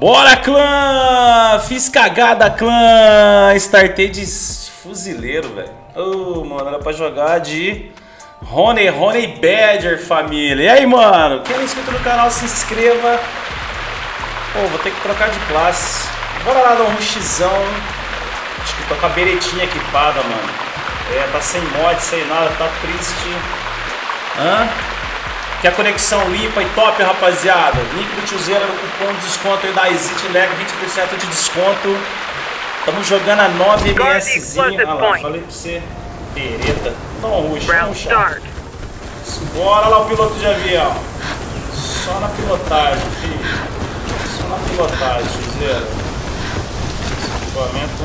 Bora, clã! Fiz cagada, clã! Startei de fuzileiro, velho. Ô, mano, era pra jogar de Roney Badger, família. E aí, mano? Quem não inscrito no canal, se inscreva. Pô, vou ter que trocar de classe. Bora lá dar um rushzão. Acho que tô com a beretinha equipada, mano. É, tá sem mod, sem nada, tá triste. Hã? Que a conexão limpa e top, rapaziada. Link do Tuseiro no cupom de desconto aí da Exit Lec, 20% de desconto. Tamo jogando a 9 MSzinha. Ah lá, falei pra você. Pereta. Não, ruxa. Bora lá, o piloto de avião. Só na pilotagem, filho. Na pilotagem, Tuseiro. Esse equipamento.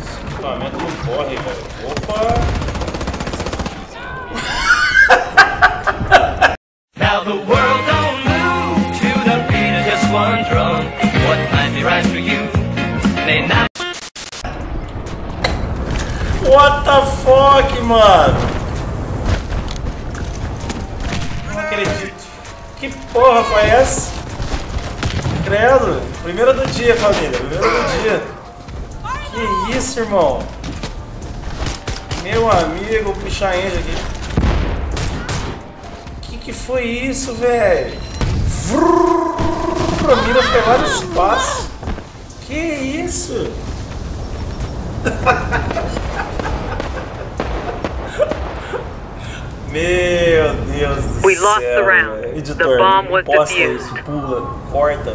Esse equipamento não corre, velho. Opa! Now the world don't move to the beat of just one drum. What might be right for you may not. What the fuck, mano? Não acredito. Que porra foi essa? Credo! Primeira do dia, família! Primeira do dia! Que isso, irmão! Meu amigo, vou puxar a engine aqui! Que foi isso, velho? A mira foi lá no espaço! Que isso? Meu Deus do céu, editor, posta isso, pula, corta.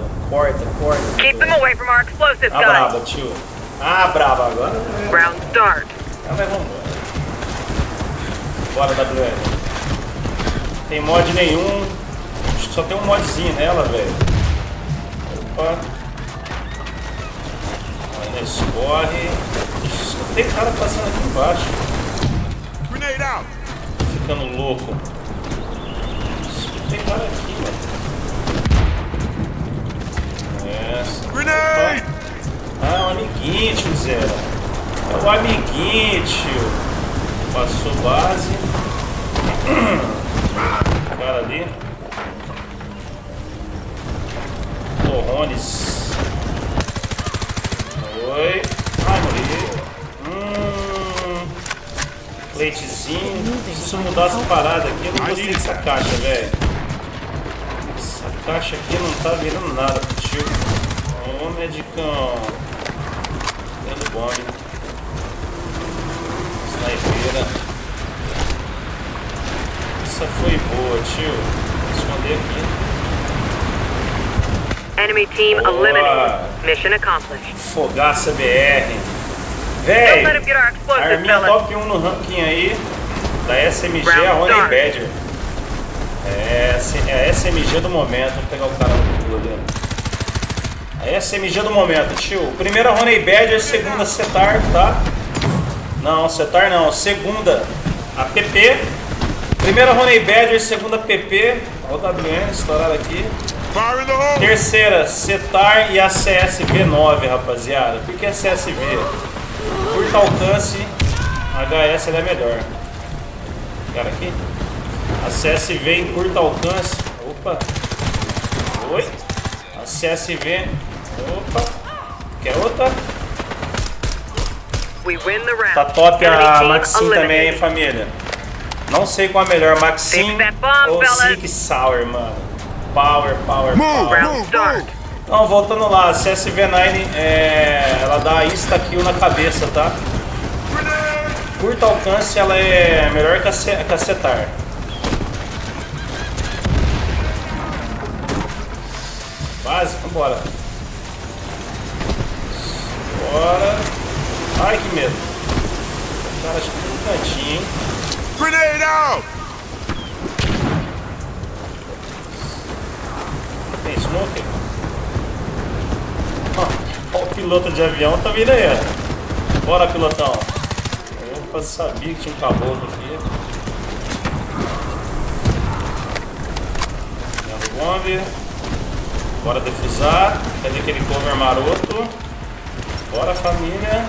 Keep them away from our explosive guys. Ah, brava, tio. Ah, brava, agora. Round start. Ah, mas vamos embora. Bora, WM. Tem mod nenhum. Acho que só tem um modzinho nela, velho. Opa. Ainda escorre. Só tem cara passando aqui embaixo. Grenade out. Ficando louco. Tem cara aqui, mano. Essa. Grenade! Ah, um amiguinho, tio Zé. É o amiguinho, tio. Passou base. Cara ali. Torrones. Oi. Ai, morri. Leitezinho, preciso mudar essa parada aqui. Eu não gostei dessa caixa, velho. Essa caixa aqui não tá virando nada pro tio. Ô, medicão. Dando bombe. Snipeira. Essa foi boa, tio. Vou esconder aqui. Enemy team eliminated. Mission accomplished. Fogaça BR. Véi, arminha top 1 no ranking aí da SMG, a Roney Badger. É a SMG do momento. Vou pegar o cara no pulo dele. A SMG do momento, tio. Primeira Roney Badger, segunda CETAR, tá? Não, CETAR não. Segunda a PP. Primeira Roney Badger, segunda PP. Olha o WM estourado aqui. Terceira CETAR e a CSV9, rapaziada. Por que a CSV? Curta alcance, HS é melhor. Cara aqui. A CSV em curto alcance. Opa. Oi. A CSV. Opa. Quer outra? Tá top a Maxime também, hein, família. Não sei qual é a melhor, Maxime ou Sink Fella, mano. Power. Então, voltando lá, a CSV9, ela dá insta kill na cabeça, tá? Curto alcance, ela é melhor que a CETAR. Base, vambora. Bora. Ai, que medo. O cara acho que tem um cantinho, hein? Grenade out! Tem smoke? Olha o piloto de avião, tá vindo aí. Bora, pilotão. Eu sabia que tinha um caboclo aqui. Dando bombe. Bora defusar. Cadê aquele cover maroto? Bora, família.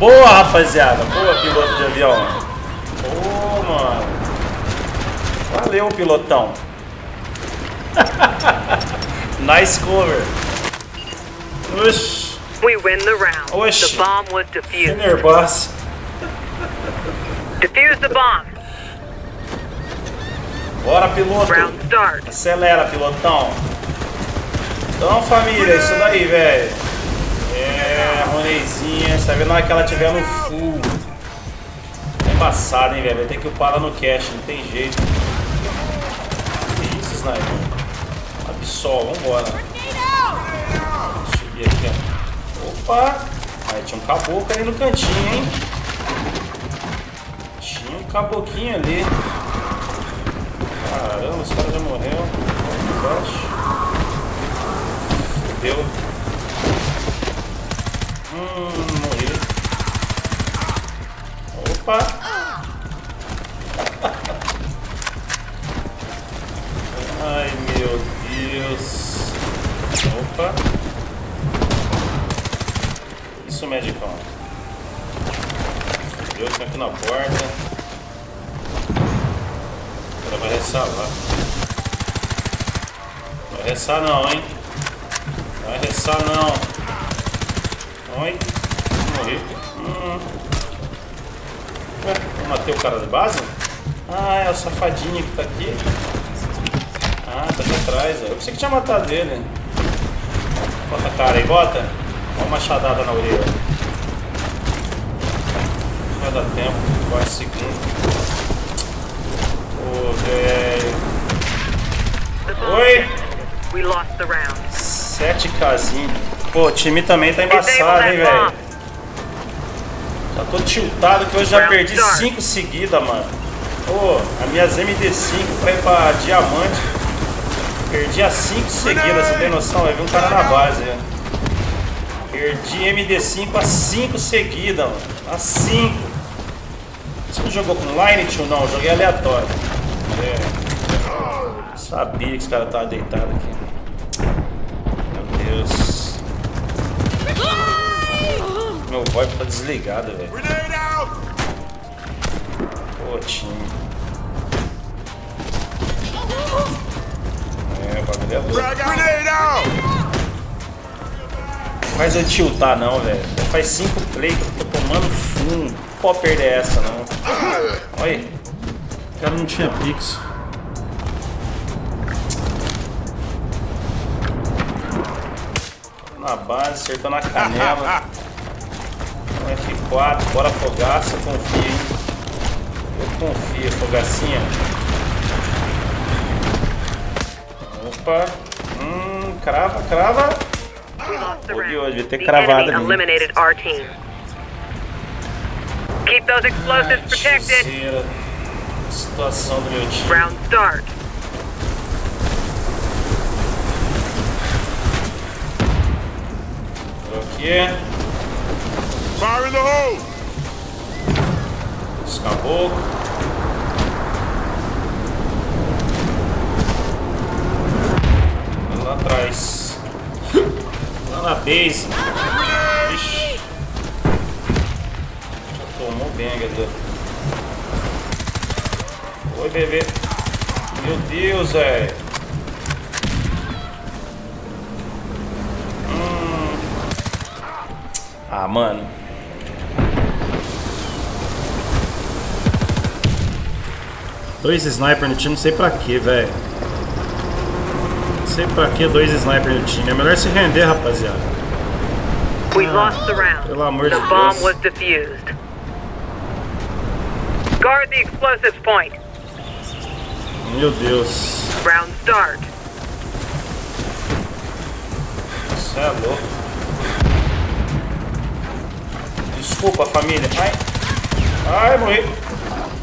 Boa, rapaziada. Boa, piloto de avião. Ô, mano. Valeu, pilotão. Nice cover. Oxi. We win the round. Oxi. The bomb was defused. Nervoso. Defuse the bomb. Bora, piloto. Round start. Acelera, pilotão. Então, família, isso daí, velho. É, a Ronezinha, você tá vendo? Na hora que ela tiver no full. É embaçado, hein, velho. Vai ter que upar ela no cash, não tem jeito. Que isso, sniper? Absol, vambora. Vou subir aqui, ó. Opa! Aí tinha um caboclo ali no cantinho, hein? Tinha um caboclinho ali. Caramba, esse cara já morreu. Fudeu. Morri. Opa! Ai, meu Deus. Opa. Isso, medicão. Fudeu, tem aqui na porta. Vai ressar lá. Vai ressar não, hein? Vai ressar não. Oi. Morri. Ué, eu matei o cara de base? Ah, é o safadinho que tá aqui. Ah, tá aqui atrás. Eu pensei que tinha matado ele. Bota a cara aí, bota. Dá uma machadada na orelha. Vai dar tempo. 4 segundos. Oi! 7kzinho. Pô, o time também tá embaçado, hein, velho. Já tô tiltado que hoje já perdi 5 seguidas, mano. Pô, as minhas MD5 pra ir pra diamante. Perdi as 5 seguidas, você tem noção? Aí vi um cara na base, né? Perdi MD5 a 5 seguidas, mano. A 5. Você não jogou com line, tio? Não, eu joguei aleatório. É. Sabia que esse cara tava deitado aqui. Meu Deus. Meu VoIP tá desligado, velho. Pô, time. É, o bagulho é louco. Não faz eu tiltar, não, velho. Faz 5 play que eu tô tomando fumo. Não pode perder essa, não. Olha aí. O cara não tinha pix. Na base, acertou na canela. Um F4, bora fogaça, confia, hein? Eu confio, fogacinha. Opa. Crava, crava. De hoje, vai ter cravado ali. Keep those explosives protected. Situação do meu time. Round start. Aqui. Fire in the hole. Escapou. Lá atrás. Lá na base. Ixi. Tomou bem, galera. Oi, bebê. Meu Deus, velho. Ah, mano. Dois sniper no time, não sei pra quê, velho. Não sei pra que dois sniper no time. É melhor se render, rapaziada. Pelo amor de Deus. Guard the explosives point. Meu Deus. Round start. Isso é louco. Desculpa, família. Ai. Ai, morri.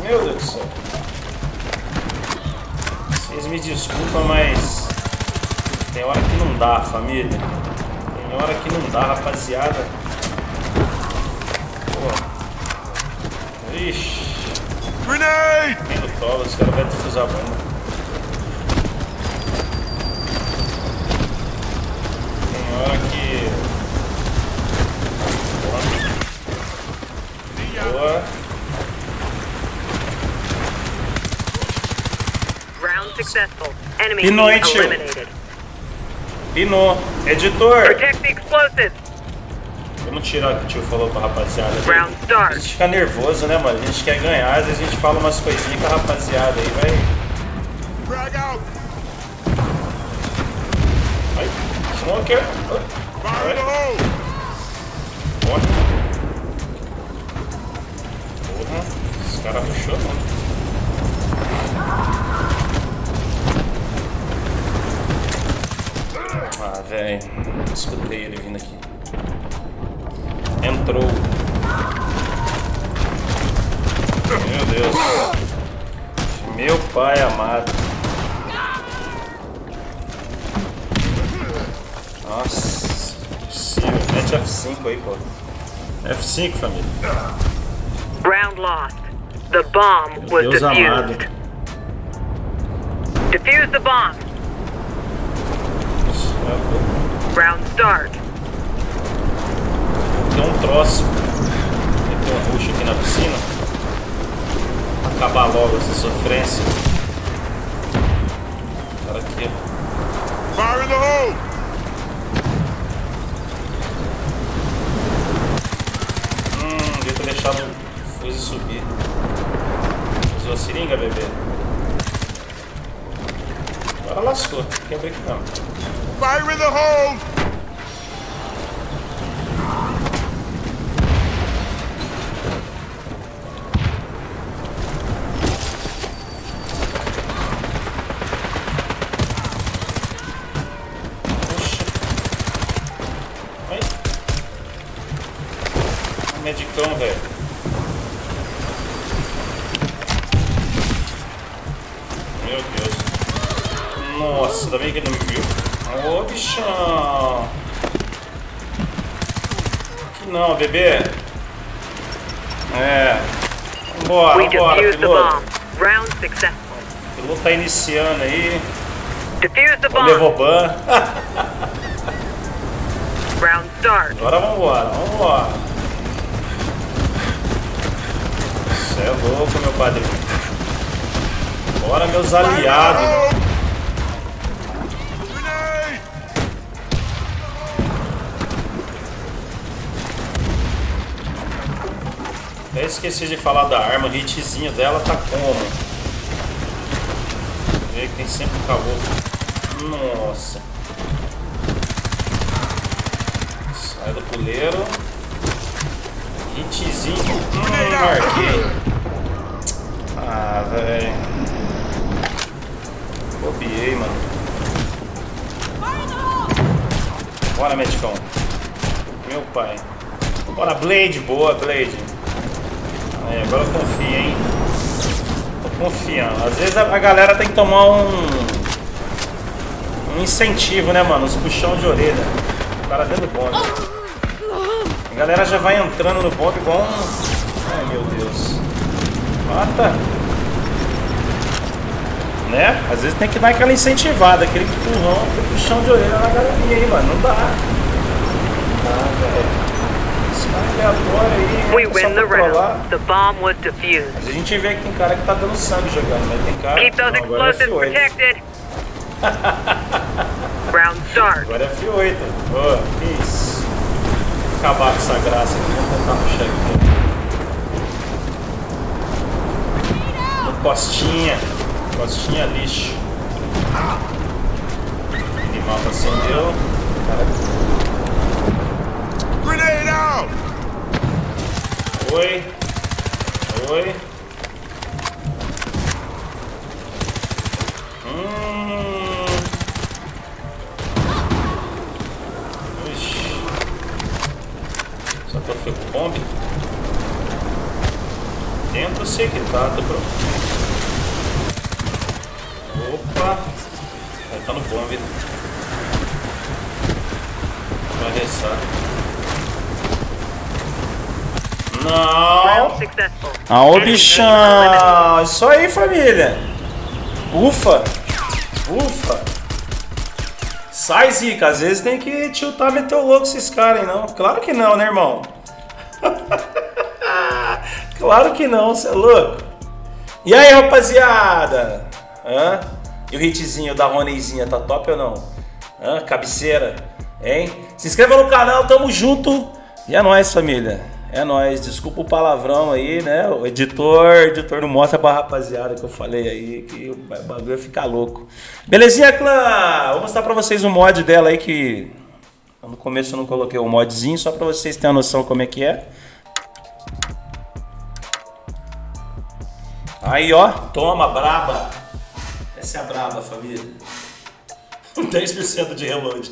Meu Deus do céu. Vocês me desculpam, mas tem hora que não dá, família. Tem hora que não dá, rapaziada. Pô. Ixi. Grenade! Os caras vão defusar a bomba. Tem hora que. Boa. Boa. Pinou, hein, tio? Pinou. Editor! Vamos tirar o que o tio falou pra rapaziada. A gente fica nervoso, né, mano? A gente quer ganhar, às vezes a gente fala umas coisinhas com a rapaziada aí, vai. Vai, smoker. Vai. Morre. Porra, esse cara puxou, mano. Ah, velho, escutei ele vindo aqui. Entrou. Meu Deus. Meu pai amado. Nossa, impossível. Mete F5 aí, pô. F5, família. Round lost. The bomb was defused. Defuse the bomb. Round start. Tem um troço. Tem um rush aqui na piscina. Acabar logo essa sofrência. Cara aqui. Fire in the hole! Devia ter deixado o fuzil subir. Usou a seringa, bebê. Agora lascou. Quebrei que não. Fire in the hole! Medicão, velho. Meu Deus. Nossa, ainda bem que ele não me viu. Ô, bichão. Aqui não, bebê. É. Vambora, vambora, piloto. O piloto tá iniciando aí. Levou ban. Agora vambora, vambora. É louco, meu padrinho. Bora, meus aliados. Até esqueci de falar da arma. O hitzinho dela tá como? Vê que tem sempre um calor. Nossa. Sai do puleiro. Hitzinho. Marquei. Ah, velho. Copiei, mano. Bora, medicão. Meu pai. Bora, Blade. Boa, Blade. Aí, agora eu confio, hein. Tô confiando. Às vezes a galera tem que tomar um incentivo, né, mano? Os puxão de orelha. O cara dentro do bombe. A galera já vai entrando no bombe igual ai, meu Deus. Mata. Né? Às vezes tem que dar aquela incentivada, aquele empurrão, aquele puxão de orelha na galerinha aí, mano. Não dá. Não dá, velho. Esse cara é aleatório aí, é só. Mas a gente vê que tem cara que tá dando sangue jogando, mas tem cara que tá dando sangue. Agora é F8. Boa, que isso. Vou acabar com essa graça aqui, vamos tentar puxar aqui. No costinha. Costinha lixo. Animal acendeu. Grenade out! Oi. Oi. Ixi. Só que eu fico com bomba. Tento ser que tá, tô pronto. Opa! Vai estar no bombe. Vai ressar. Não! Ah, ô bichão! Isso aí, família! Ufa! Ufa! Sai, zica! Às vezes tem que tiltar, meter o louco esses caras, não? Claro que não, né, irmão? Claro que não, você é louco! E aí, rapaziada? Hã? E o hitzinho da Ronezinha tá top ou não? Hã? Cabeceira, hein? Se inscreva no canal, tamo junto. E é nóis, família. É nóis, desculpa o palavrão aí, né? O editor não mostra pra rapaziada que eu falei aí, que o bagulho fica louco. Belezinha, clã? Vou mostrar pra vocês o mod dela aí, que no começo eu não coloquei o modzinho, só pra vocês terem a noção como é que é. Aí, ó, toma, braba. Essa é a braba, família. 10% de reload.